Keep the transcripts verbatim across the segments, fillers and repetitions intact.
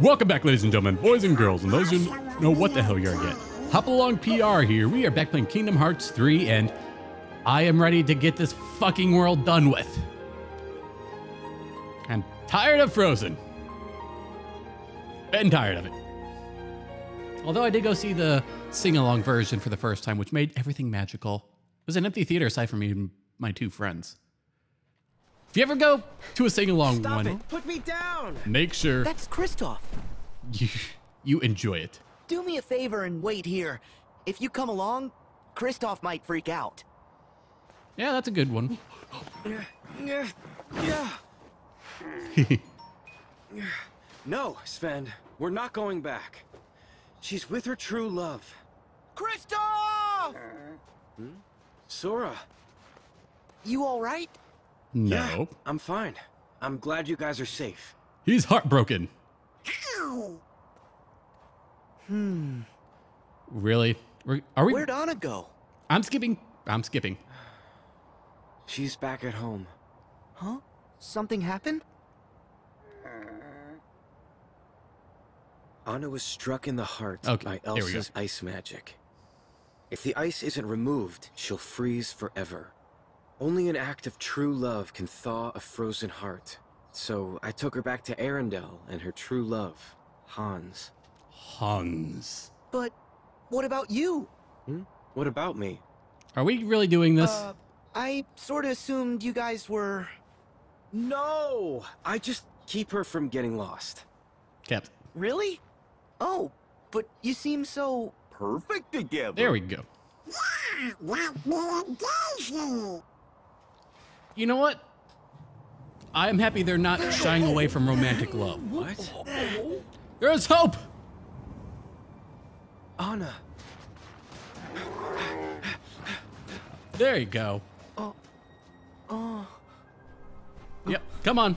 Welcome back, ladies and gentlemen, boys and girls, and those who know what the hell you are yet. Hopalong P R here. We are back playing Kingdom Hearts three, and I am ready to get this fucking world done with. I'm tired of Frozen. And tired of it. Although I did go see the sing-along version for the first time, which made everything magical. It was an empty theater aside from me and my two friends. If you ever go to a sing-along one, it, put me down. Make sure that's Kristoff. You, you enjoy it. Do me a favor and wait here. If you come along, Kristoff might freak out. Yeah, that's a good one. No, Sven, we're not going back. She's with her true love. Kristoff! Hmm? Sora. You all right? No. Yeah, I'm fine. I'm glad you guys are safe. He's heartbroken. Ow. Hmm. Really? We're, are we? Where'd Anna go? I'm skipping. I'm skipping. She's back at home. Huh? Something happened? Anna was struck in the heart okay, by Elsa's ice magic. If the ice isn't removed, she'll freeze forever. Only an act of true love can thaw a frozen heart. So I took her back to Arendelle and her true love, Hans. Hans. But what about you? Hmm? What about me? Are we really doing this? Uh, I sort of assumed you guys were... No! I just keep her from getting lost. Kept. Really? Oh, but you seem so perfect together. There we go. Yeah, like me and Daisy. You know what? I'm happy they're not shying away from romantic love. What? There is hope. Anna. There you go. Oh. Oh. Yep. Come on.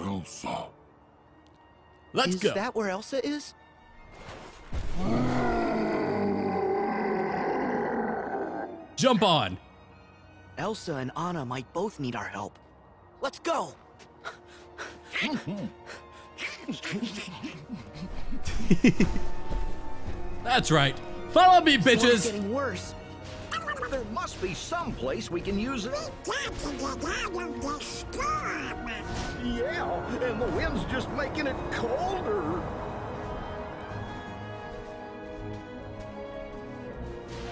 Elsa. Let's go. Is that where Elsa is? Jump on. Elsa and Anna might both need our help. Let's go. That's right. Follow me, bitches. It's getting worse. There must be some place we can use it. We got to get out of the storm. Yeah, and the wind's just making it colder.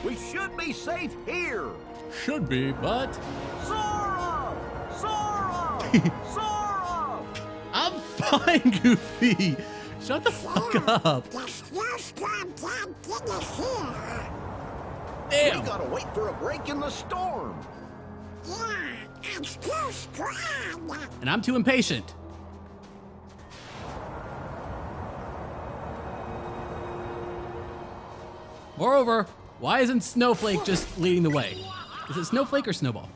We should be safe here. Should be, but... Sora! Sora! Sora! I'm fine, Goofy. Shut the Sora, fuck up. The snowstorm can't get us here. Damn. We gotta wait for a break in the storm. Yeah, it's too strong. And I'm too impatient. Moreover, why isn't Snowflake just leading the way? Is it Snowflake or Snowball?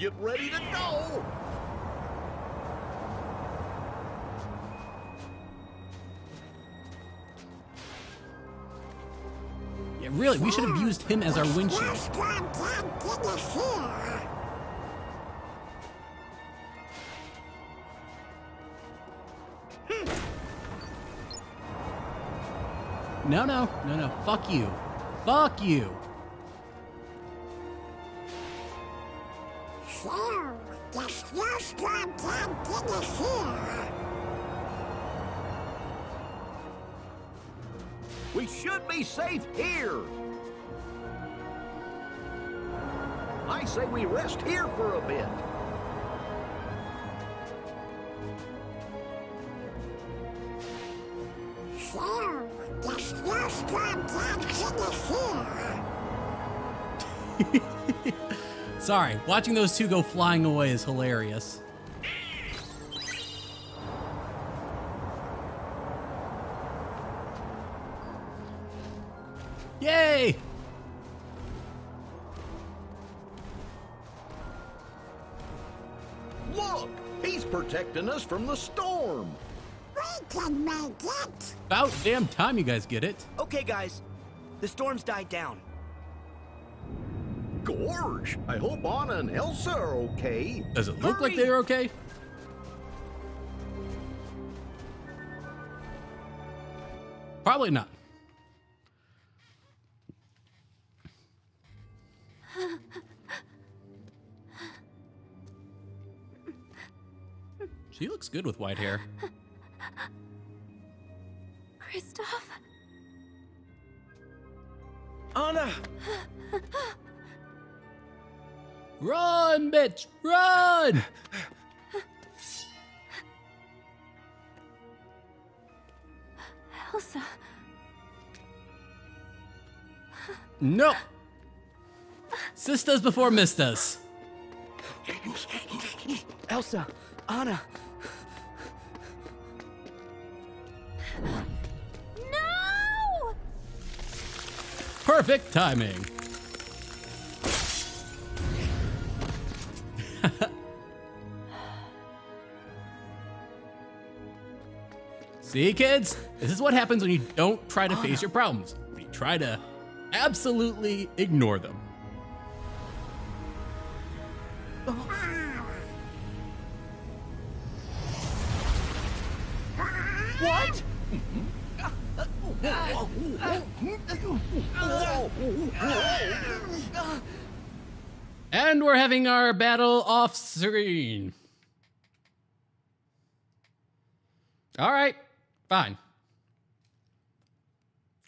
Get ready to go! Yeah, really, we should have used him as our windshield. No, no, no, no, fuck you. Fuck you. So, the snowstorm can't get us here. We should be safe here. I say we rest here for a bit. So, the snowstorm can't get us here. Sorry, watching those two go flying away is hilarious. Yay! Look, he's protecting us from the storm. We can make it. About damn time you guys get it. Okay, guys, the storm's died down. Gorge, I hope Anna and Elsa are okay. Does it look Hurry. like they're okay? Probably not. She looks good with white hair. Kristoff. Anna. Run, bitch, run! Elsa. No. Sisters before mistas. Elsa, Anna. No! Perfect timing. See, kids? This is what happens when you don't try to face your problems. You try to absolutely ignore them. What? And we're having our battle off screen. All right, fine.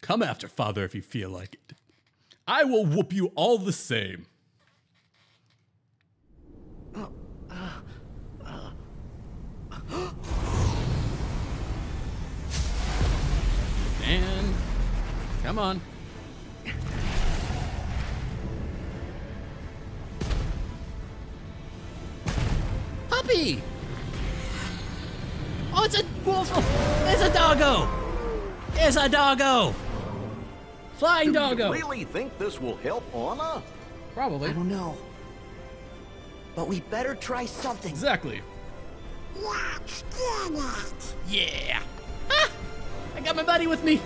Come after Father if you feel like it. I will whoop you all the same. And come on. Puppy! Oh, it's a wolf! Oh, it's a doggo! It's a doggo! Flying Do doggo! Do you really think this will help Anna? Probably. I don't know. But we better try something. Exactly. Watch Xehanort! Yeah! Ah! I got my buddy with me!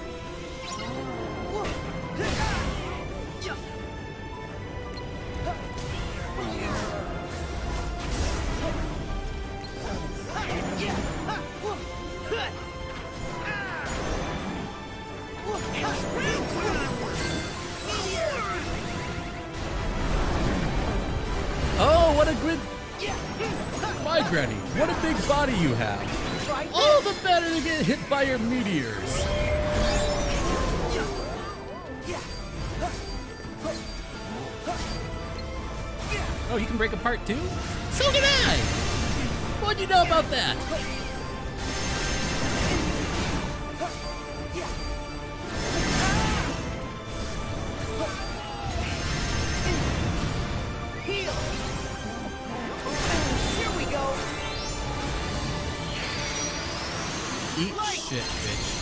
Oh, what a good... My granny, what a big body you have! All the better to get hit by your meteors. Oh, you can break apart too? So can I! What do you know about that? Eat shit, bitch.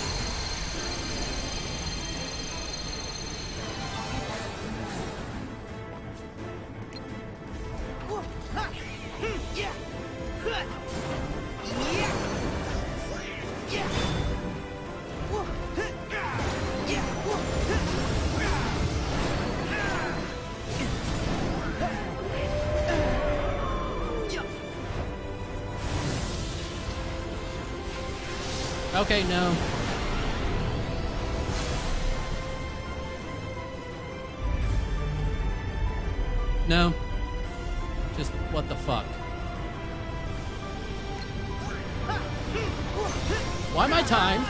Okay, no. No. Just what the fuck? Why am I timed?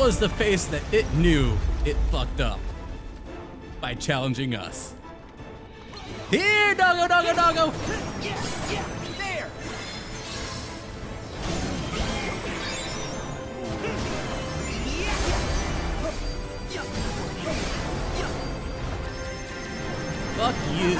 Was the face that it knew it fucked up by challenging us. Here, doggo, doggo, doggo. Yeah, yeah, there. Yeah, yeah. Yeah. Fuck you.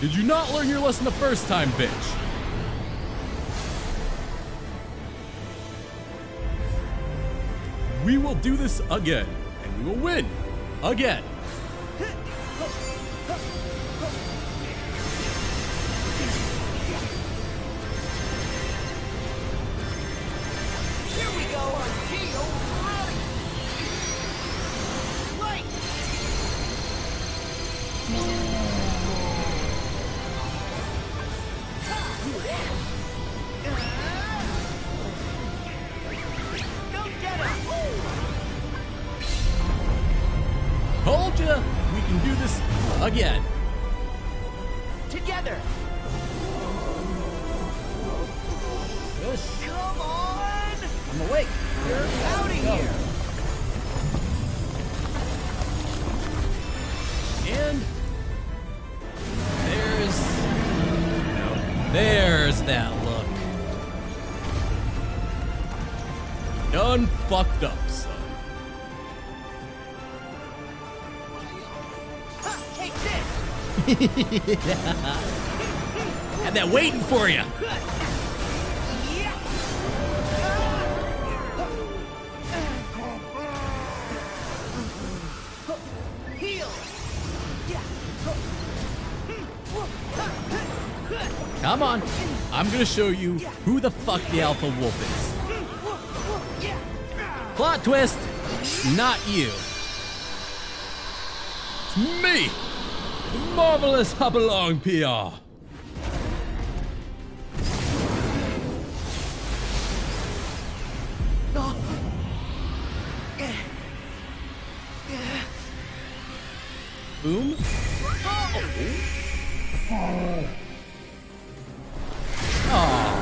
Did you not learn your lesson the first time, bitch? We will do this again, and we will win again. Had that waiting for you. Come on, I'm gonna show you who the fuck the alpha wolf is. Plot twist, it's not you. It's me. Marvelous Hopalong P. R. Boom. Oh.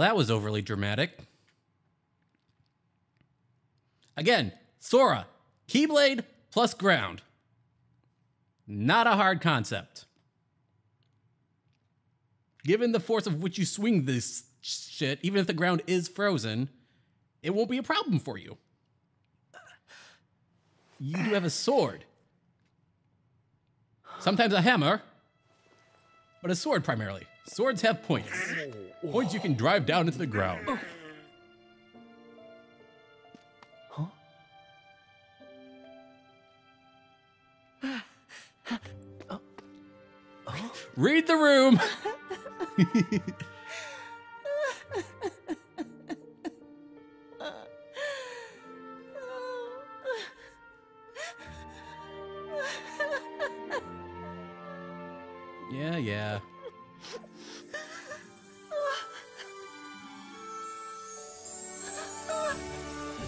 That was overly dramatic. Again, Sora, Keyblade plus ground. Not a hard concept. Given the force of which you swing this shit, even if the ground is frozen, it won't be a problem for you. You do have a sword. Sometimes a hammer, but a sword primarily. Swords have points. Points you can drive down into the ground. Huh? Uh, oh. Read the room. Yeah, yeah.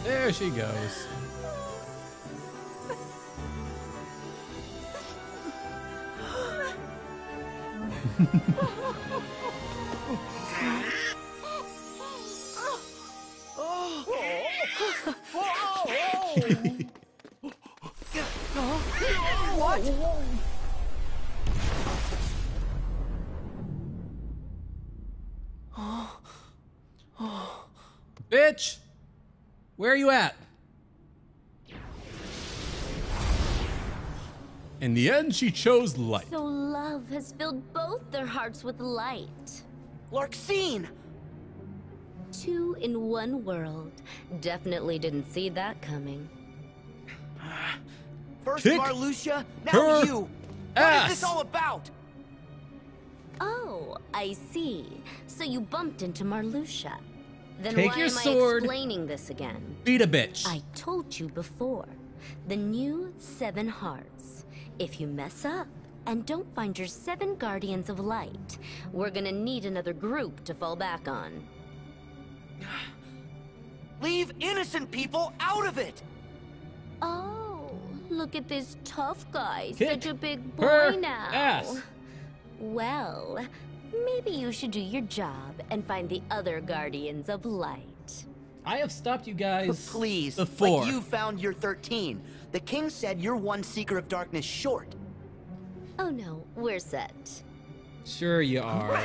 There she goes. What? bitch! Where are you at? In the end, she chose light. So love has filled both their hearts with light. Larxene! Two in one world. Definitely didn't see that coming. First Marluxia, now you! What is this all about? Oh, I see. So you bumped into Marluxia. Then Take why your am sword. I explaining this again? Beat a bitch. I told you before. The new seven hearts. If you mess up and don't find your seven guardians of light, we're gonna need another group to fall back on. Leave innocent people out of it! Oh, look at this tough guy, Kick such a big boy now. Ass. Well, maybe you should do your job and find the other guardians of light. I have stopped you guys but please, before. Like you found your thirteen. The king said you're one seeker of darkness short. Oh no, we're set. Sure you are.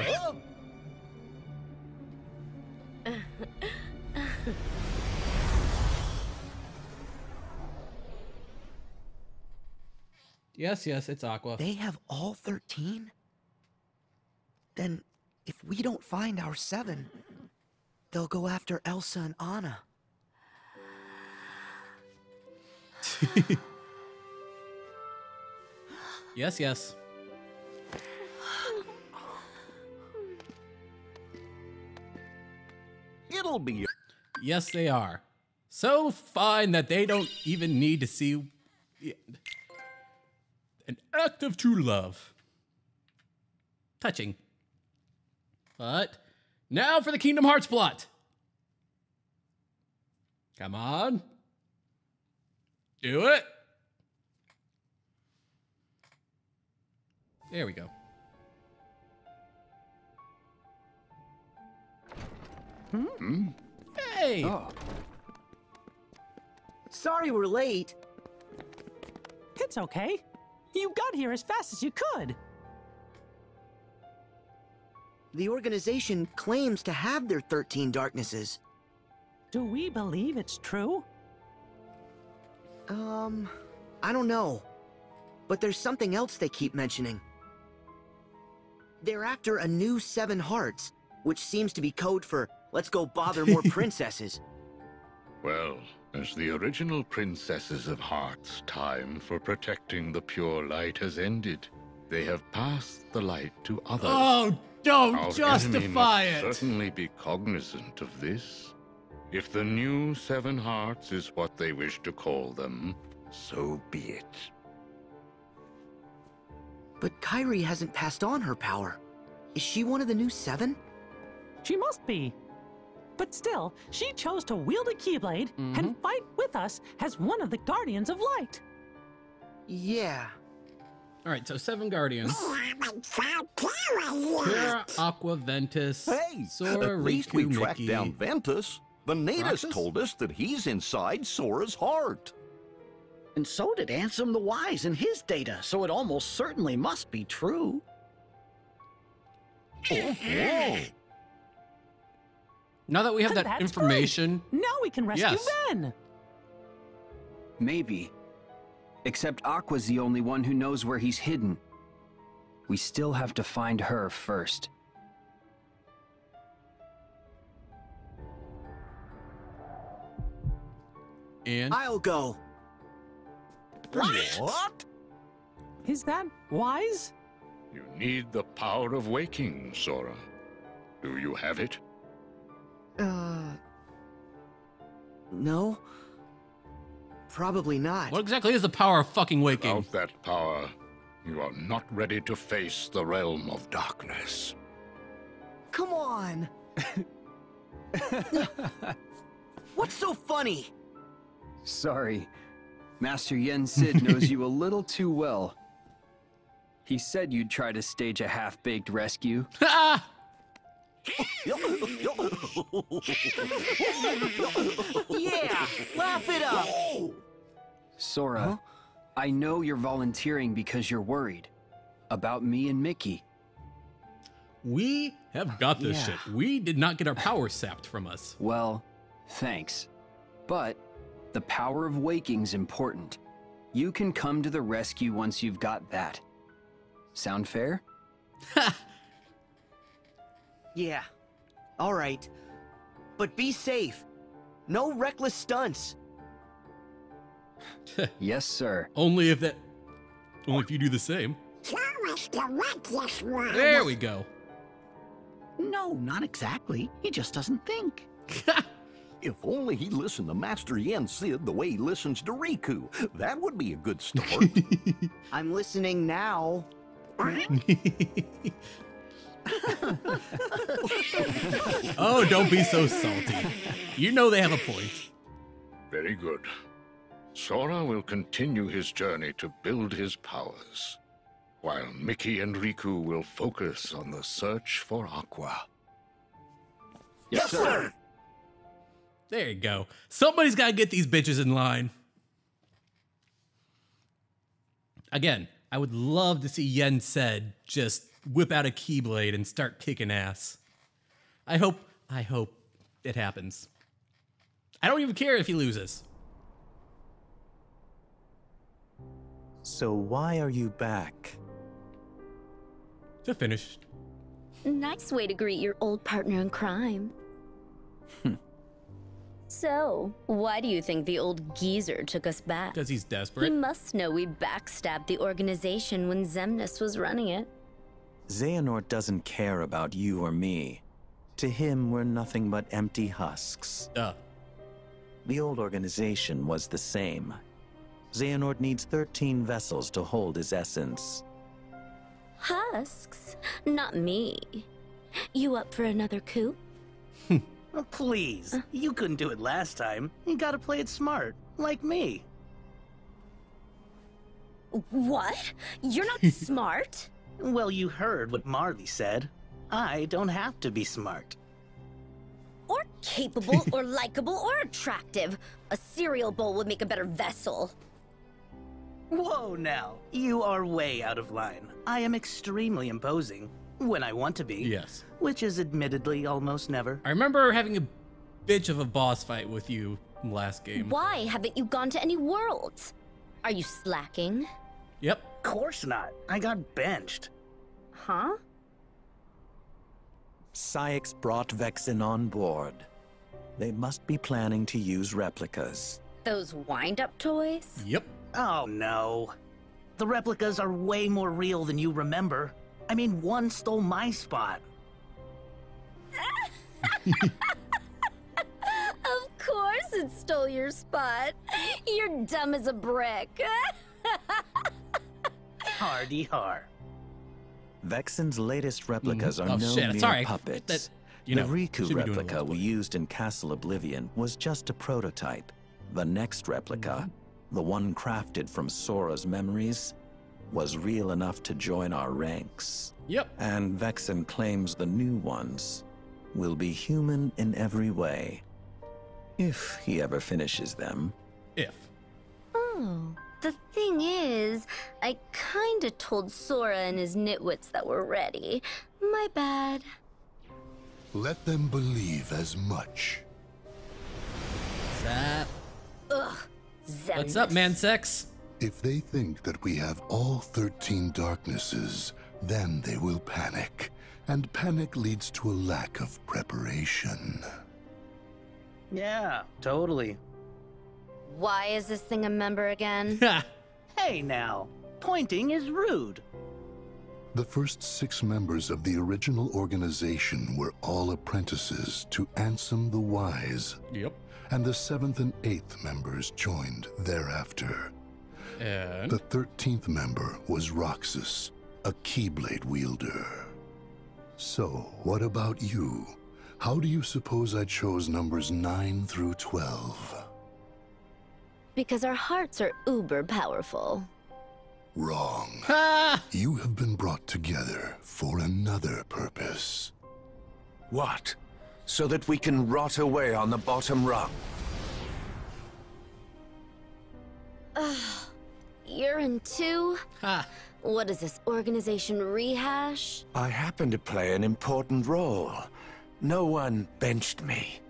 Yes, yes, it's Aqua. They have all thirteen? Then if we don't find our seven, they'll go after Elsa and Anna. Yes, yes. It'll be. Yes, they are. So fine that they don't even need to see an act of true love. Touching. But now for the Kingdom Hearts plot. Come on. Do it. There we go. Hmm. Hey. Oh. Sorry we're late. It's okay. You got here as fast as you could. The organization claims to have their thirteen darknesses. Do we believe it's true? Um, I don't know. But there's something else they keep mentioning. They're after a new seven hearts, which seems to be code for let's go bother more princesses. Well, as the original princesses of hearts, time for protecting the pure light has ended. They have passed the light to others. Oh, don't Our justify enemy must it! Certainly be cognizant of this. If the new seven hearts is what they wish to call them, so be it. But Kairi hasn't passed on her power. Is she one of the new seven? She must be. But still, she chose to wield a Keyblade mm-hmm. and fight with us as one of the Guardians of Light. Yeah. All right, so seven Guardians. Pura, Aqua, Ventus, hey, Sora, at least Riku, we tracked Mickey. down Ventus. The natives Roxas? told us that he's inside Sora's heart. And so did Ansem the Wise in his data, so it almost certainly must be true. Oh, whoa. Now that we have and that information... Great. Now we can rescue yes. Ben! Maybe. Except Aqua's the only one who knows where he's hidden. We still have to find her first. And? I'll go. What? What? Is that wise? You need the power of waking, Sora. Do you have it? Uh... No? Probably not. What exactly is the power of fucking waking? Without that power, you are not ready to face the realm of darkness. Come on! What's so funny? Sorry. Master Yen Sid knows you a little too well. He said you'd try to stage a half-baked rescue. Ha! Yeah, laugh it up. Sora, huh? I know you're volunteering because you're worried about me and Mickey. We have got this yeah. shit. We did not get our power sapped from us. Well, Thanks. But the power of waking's important. You can come to the rescue once you've got that. Sound fair? Yeah. All right. But be safe. No reckless stunts. Yes, sir. Only if that... Only if you do the same. There we go. No, not exactly. He just doesn't think. If only he listened to Master Yen Sid the way he listens to Riku. That would be a good start. I'm listening now. Oh, don't be so salty. You know they have a point. Very good. Sora will continue his journey to build his powers, while Mickey and Riku will focus on the search for Aqua. Yes, yes sir. sir! There you go. Somebody's got to get these bitches in line. Again, I would love to see Yen Sid just whip out a Keyblade and start kicking ass. I hope, I hope it happens. I don't even care if he loses. So why are you back? To finish. Nice way to greet your old partner in crime. Hmm. So, why do you think the old geezer took us back? Because he's desperate. He must know we backstabbed the organization when Xemnas was running it. Xehanort doesn't care about you or me. To him, we're nothing but empty husks. Uh. The old organization was the same. Xehanort needs thirteen vessels to hold his essence. Husks? Not me. You up for another coup? Oh, please, uh, you couldn't do it last time. You gotta play it smart, like me. What? You're not smart? Well, you heard what Marley said. I don't have to be smart. Or capable, or likable, or attractive. A cereal bowl would make a better vessel. Whoa now, you are way out of line. I am extremely imposing. When I want to be. Yes. Which is admittedly almost never. I remember having a bitch of a boss fight with you last game. Why haven't you gone to any worlds? Are you slacking? Yep. Of course not. I got benched. Huh? Saix brought Vexen on board. They must be planning to use replicas. Those wind-up toys? Yep. Oh, no. The replicas are way more real than you remember. I mean, one stole my spot. Of course it stole your spot. You're dumb as a brick. Hardy har. Vexen's latest replicas mm. are oh, no shit. mere Sorry. puppets. That, you know, the Riku replica we used in Castle Oblivion was just a prototype. The next replica, mm. the one crafted from Sora's memories, was real enough to join our ranks. Yep. And Vexen claims the new ones will be human in every way. If he ever finishes them. If. Oh, the thing is, I kinda told Sora and his nitwits that we're ready. My bad. Let them believe as much. Zap. Ugh. Xemnas. What's up, man sex? If they think that we have all thirteen darknesses, then they will panic. And panic leads to a lack of preparation. Yeah, totally. Why is this thing a member again? Hey now, pointing is rude. The first six members of the original organization were all apprentices to Ansem the Wise. Yep. And the seventh and eighth members joined thereafter. And? The thirteenth member was Roxas, a Keyblade wielder. So, what about you? How do you suppose I chose numbers nine through twelve? Because our hearts are uber powerful. Wrong. Ah! You have been brought together for another purpose. What? So that we can rot away on the bottom rung? Ugh. You're in two? Ha. What is this, organization rehash? I happen to play an important role. No one benched me.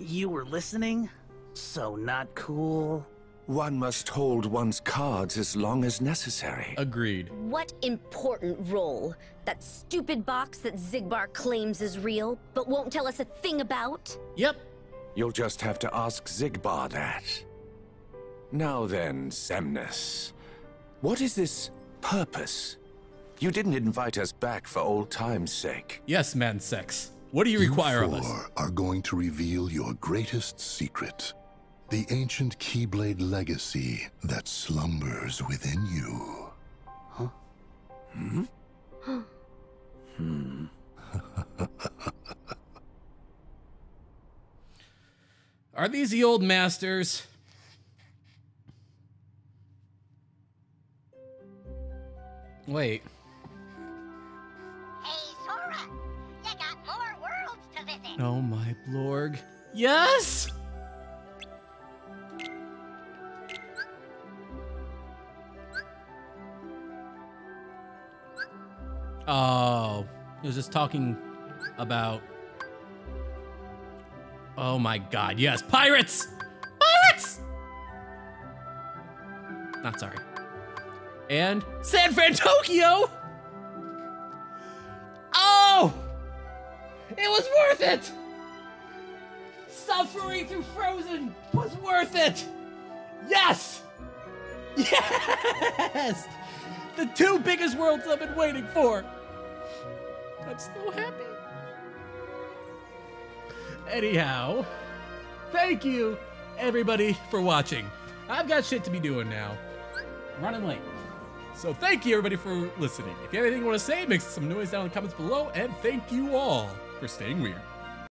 You were listening? So not cool. One must hold one's cards as long as necessary. Agreed. What important role? That stupid box that Xigbar claims is real, but won't tell us a thing about? Yep. You'll just have to ask Xigbar that. Now then, Xemnas. What is this purpose? You didn't invite us back for old time's sake. Yes, man, sex. What do you, you require of us? You four are going to reveal your greatest secret. The ancient Keyblade legacy that slumbers within you. Huh? Hmm? hmm. Are these the old masters? Wait. Hey, Sora! You got more worlds to visit! Oh my blorg. Yes! Oh, he was just talking about... Oh my god, yes, pirates! Pirates! Not sorry. And San Fran Tokyo! Oh! It was worth it! Suffering through Frozen was worth it! Yes! Yes! The two biggest worlds I've been waiting for! I'm so happy. Anyhow, thank you everybody for watching. I've got shit to be doing now. I'm running late. So thank you everybody for listening. If you have anything you want to say, make some noise down in the comments below, and thank you all for staying weird.